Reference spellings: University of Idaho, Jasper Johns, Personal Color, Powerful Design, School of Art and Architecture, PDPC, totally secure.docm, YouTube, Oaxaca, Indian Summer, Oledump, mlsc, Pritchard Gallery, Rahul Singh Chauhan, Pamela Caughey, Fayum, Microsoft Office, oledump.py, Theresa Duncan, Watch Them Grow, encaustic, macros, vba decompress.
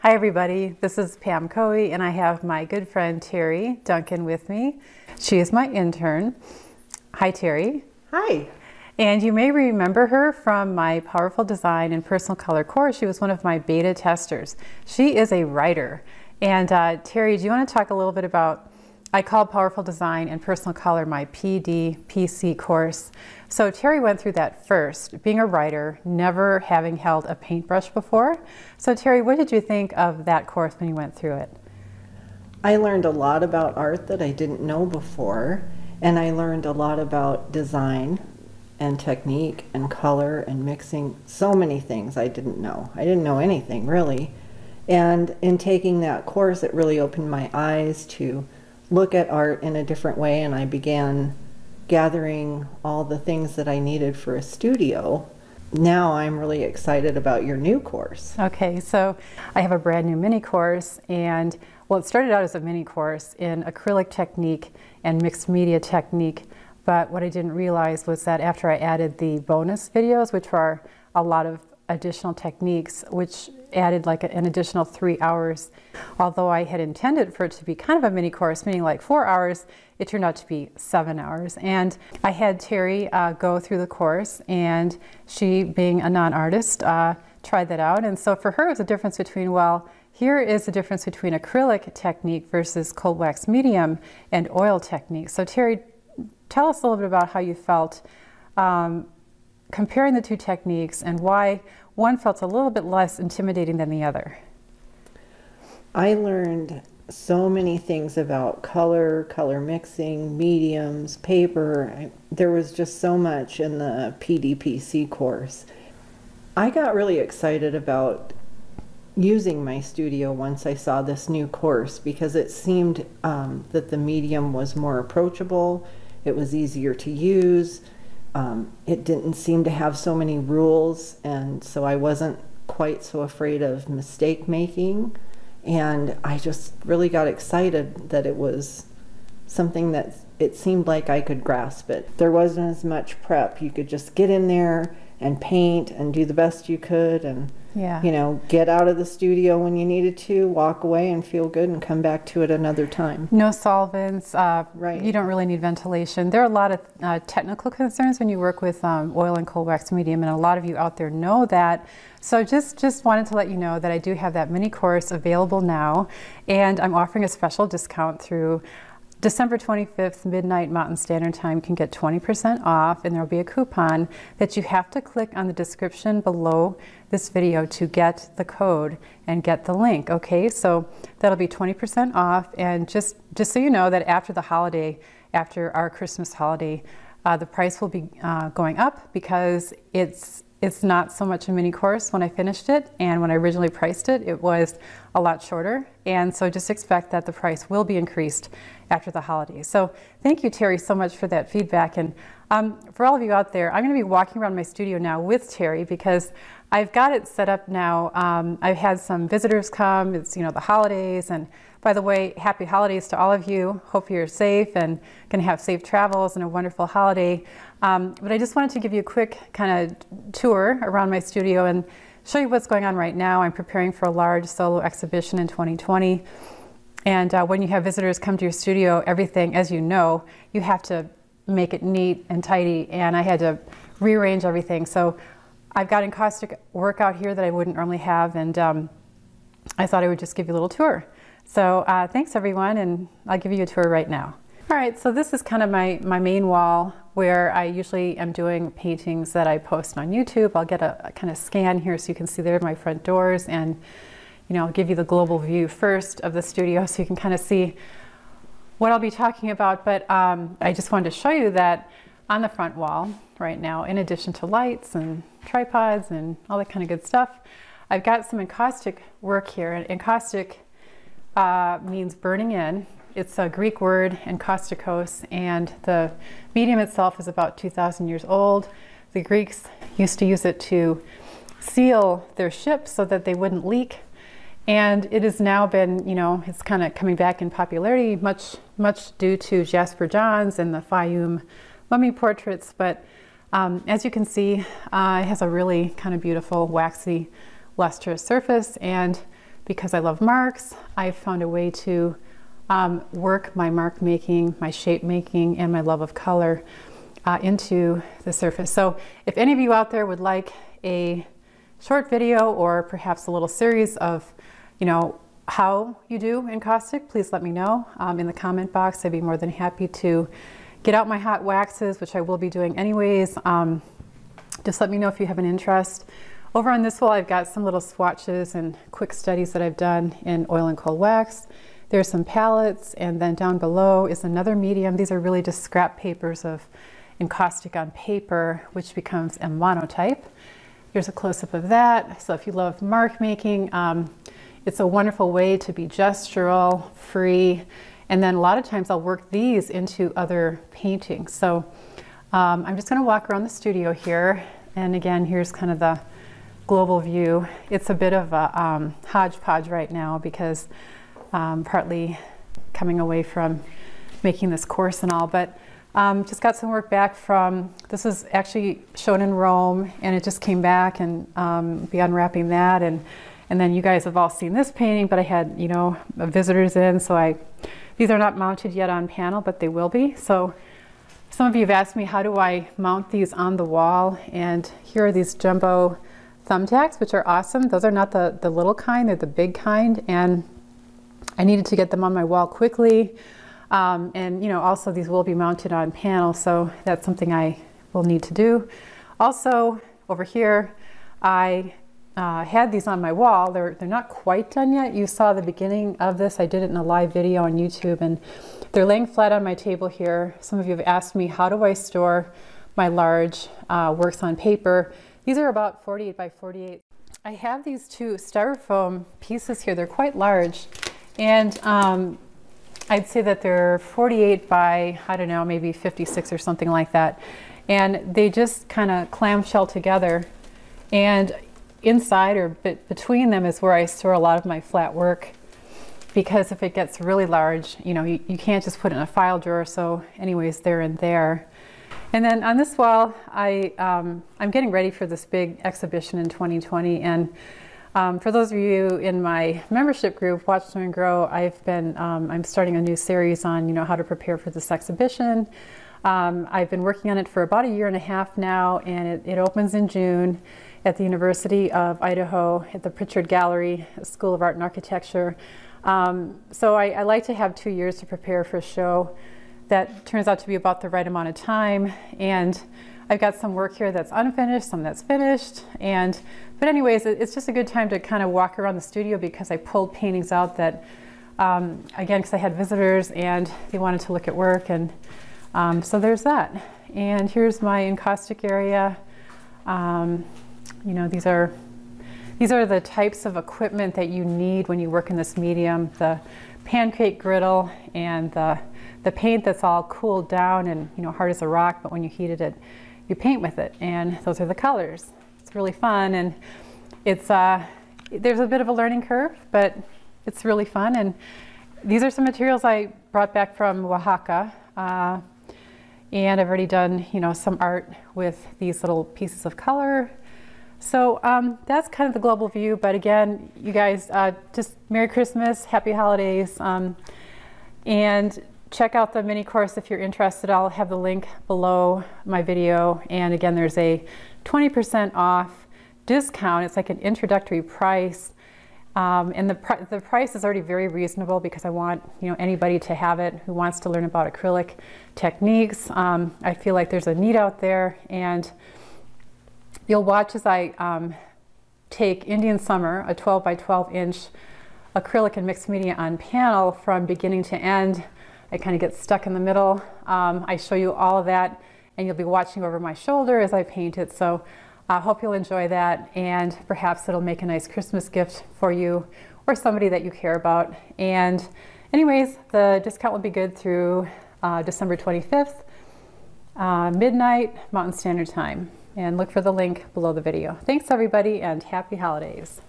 Hi everybody, this is Pam Caughey and I have my good friend Terry Duncan with me. She is my intern. Hi Terry. Hi. And you may remember her from my Powerful Design and Personal Color course. She was one of my beta testers. She is a writer. And Terry, do you want to talk a little bit about, I call Powerful Design and Personal Color my PDPC course. So Terry went through that first, being a writer, never having held a paintbrush before. So Terry, what did you think of that course when you went through it? I learned a lot about art that I didn't know before, and I learned a lot about design and technique and color and mixing, so many things I didn't know. I didn't know anything really. And in taking that course, it really opened my eyes to look at art in a different way, and I began gathering all the things that I needed for a studio. Now I'm really excited about your new course. Okay, so I have a brand new mini course, and well, it started out as a mini course in acrylic technique and mixed media technique. But what I didn't realize was that after I added the bonus videos, which are a lot of additional techniques, which added like an additional 3 hours, although I had intended for it to be kind of a mini course, meaning like 4 hours, it turned out to be 7 hours. And I had Terry go through the course, and she, being a non-artist, tried that out. And so for her, it was a difference between, well, here is the difference between acrylic technique versus cold wax medium and oil technique. So Terry, tell us a little bit about how you felt comparing the two techniques and why one felt a little bit less intimidating than the other. I learned so many things about color, color mixing, mediums, paper. There was just so much in the PDPC course. I got really excited about using my studio once I saw this new course, because it seemed that the medium was more approachable. It was easier to use. It didn't seem to have so many rules, and so I wasn't quite so afraid of mistake making. And I just really got excited that it was something that it seemed like I could grasp it. There wasn't as much prep. You could just get in there and paint and do the best you could, and yeah, you know, get out of the studio when you needed to, walk away and feel good, and come back to it another time. No solvents, right. You don't really need ventilation. There are a lot of technical concerns when you work with oil and cold wax medium, and a lot of you out there know that. So just wanted to let you know that I do have that mini course available now, and I'm offering a special discount through December 25th, midnight Mountain Standard Time. Can get 20% off, and there will be a coupon that you have to click on the description below this video to get the code and get the link, okay? So that'll be 20% off, and just so you know that after the holiday, after our Christmas holiday, the price will be going up, because it's not so much a mini course when I finished it, and when I originally priced it, it was a lot shorter. And so just expect that the price will be increased after the holidays. So thank you, Terry, so much for that feedback. And for all of you out there, I'm gonna be walking around my studio now with Terry, because I've got it set up now. I've had some visitors come. It's, you know, the holidays. And by the way, happy holidays to all of you. Hope you're safe and gonna have safe travels and a wonderful holiday. But I just wanted to give you a quick kind of tour around my studio and show you what's going on right now. I'm preparing for a large solo exhibition in 2020. And when you have visitors come to your studio, everything, as you know, you have to make it neat and tidy. And I had to rearrange everything. So I've got encaustic work out here that I wouldn't normally have. And I thought I would just give you a little tour. So thanks everyone. And I'll give you a tour right now. All right, so this is kind of my main wall, where I usually am doing paintings that I post on YouTube. I'll get a kind of scan here so you can see there my front doors, and you know, I'll give you the global view first of the studio so you can kind of see what I'll be talking about. But I just wanted to show you that on the front wall right now, in addition to lights and tripods and all that kind of good stuff, I've got some encaustic work here. And encaustic means burning in. It's a Greek word, encaustikos, and the medium itself is about 2,000 years old. The Greeks used to use it to seal their ships so that they wouldn't leak. And it has now been, you know, it's kind of coming back in popularity, much due to Jasper Johns and the Fayum mummy portraits. But as you can see, it has a really kind of beautiful, waxy, lustrous surface. And because I love marks, I've found a way to work my mark making, my shape making, and my love of color into the surface. So if any of you out there would like a short video or perhaps a little series of, you know, how you do encaustic, please let me know in the comment box. I'd be more than happy to get out my hot waxes, which I will be doing anyways. Just let me know if you have an interest. Over on this wall, I've got some little swatches and quick studies that I've done in oil and cold wax. There's some palettes, and then down below is another medium. These are really just scrap papers of encaustic on paper, which becomes a monotype. Here's a close-up of that. So if you love mark making, it's a wonderful way to be gestural, free, and then a lot of times I'll work these into other paintings. So I'm just gonna walk around the studio here, and again, here's kind of the global view. It's a bit of a hodgepodge right now because partly coming away from making this course and all, but just got some work back from, this was actually shown in Rome, and it just came back, and be unwrapping that, and then you guys have all seen this painting, but I had, you know, visitors in, so these are not mounted yet on panel, but they will be. So some of you have asked me, how do I mount these on the wall? And here are these jumbo thumbtacks, which are awesome. Those are not the little kind, they're the big kind, and I needed to get them on my wall quickly. And you know, also these will be mounted on panel, so that's something I will need to do. Also, over here, I had these on my wall. They're not quite done yet. You saw the beginning of this. I did it in a live video on YouTube, and they're laying flat on my table here. Some of you have asked me, how do I store my large works on paper? These are about 48 by 48. I have these two styrofoam pieces here. They're quite large, and I'd say that they're 48 by, I don't know, maybe 56 or something like that. And they just kind of clamshell together. And inside or between them is where I store a lot of my flat work, because if it gets really large, you know, you can't just put it in a file drawer. So anyways, they're in there. And then on this wall, I'm getting ready for this big exhibition in 2020. And for those of you in my membership group, Watch Them Grow, I'm starting a new series on, you know, how to prepare for this exhibition. I've been working on it for about a year and a half now, and it opens in June at the University of Idaho at the Pritchard Gallery, School of Art and Architecture. So I like to have 2 years to prepare for a show that turns out to be about the right amount of time. And I've got some work here that's unfinished, some that's finished, but anyways, it's just a good time to kind of walk around the studio, because I pulled paintings out that, again, because I had visitors and they wanted to look at work, and so there's that. And here's my encaustic area. You know, these are the types of equipment that you need when you work in this medium: the pancake griddle and the paint that's all cooled down and, you know, hard as a rock, but when you heat it, you paint with it, and those are the colors. It's really fun, and it's there's a bit of a learning curve, but it's really fun. And these are some materials I brought back from Oaxaca, and I've already done, you know, some art with these little pieces of color. So that's kind of the global view. But again, you guys, just Merry Christmas, Happy Holidays, and check out the mini course if you're interested. I'll have the link below my video. And again, there's a 20% off discount. It's like an introductory price. And the price is already very reasonable, because I want, you know, anybody to have it who wants to learn about acrylic techniques. I feel like there's a need out there, and you'll watch as I take Indian Summer, a 12 by 12 inch acrylic and mixed media on panel from beginning to end. I kind of get stuck in the middle. I show you all of that, and you'll be watching over my shoulder as I paint it. So I hope you'll enjoy that, and perhaps it'll make a nice Christmas gift for you or somebody that you care about. And anyways, the discount will be good through December 25th, midnight Mountain Standard Time. And look for the link below the video. Thanks everybody, and happy holidays.